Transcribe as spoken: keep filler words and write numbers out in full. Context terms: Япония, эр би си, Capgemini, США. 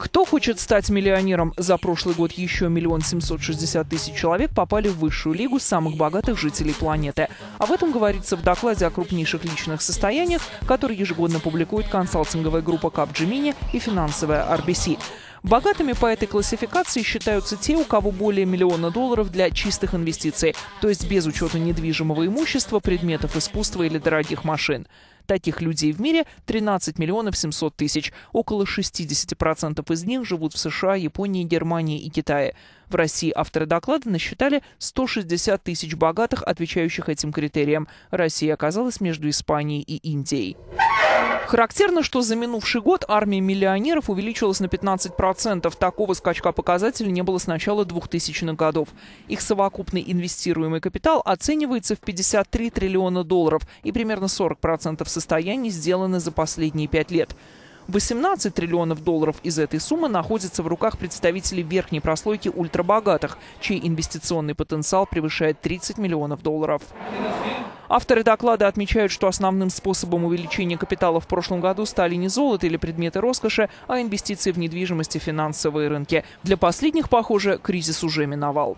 Кто хочет стать миллионером? За прошлый год еще миллион семьсот шестьдесят тысяч человек попали в высшую лигу самых богатых жителей планеты. Об этом говорится в докладе о крупнейших личных состояниях, который ежегодно публикует консалтинговая группа Capgemini и финансовая эр би си. Богатыми по этой классификации считаются те, у кого более миллиона долларов для чистых инвестиций, то есть без учета недвижимого имущества, предметов искусства или дорогих машин. Таких людей в мире тринадцать миллионов семьсот тысяч. Около шестидесяти процентов из них живут в США, Японии, Германии и Китае. В России авторы доклада насчитали сто шестьдесят тысяч богатых, отвечающих этим критериям. Россия оказалась между Испанией и Индией. Характерно, что за минувший год армия миллионеров увеличилась на пятнадцать процентов. Такого скачка показателя не было с начала двухтысячных годов. Их совокупный инвестируемый капитал оценивается в пятьдесят три триллиона долларов, и примерно сорок процентов состояний сделаны за последние пять лет. восемнадцать триллионов долларов из этой суммы находится в руках представителей верхней прослойки ультрабогатых, чей инвестиционный потенциал превышает тридцать миллионов долларов. Авторы доклада отмечают, что основным способом увеличения капитала в прошлом году стали не золото или предметы роскоши, а инвестиции в недвижимость и финансовые рынки. Для последних, похоже, кризис уже миновал.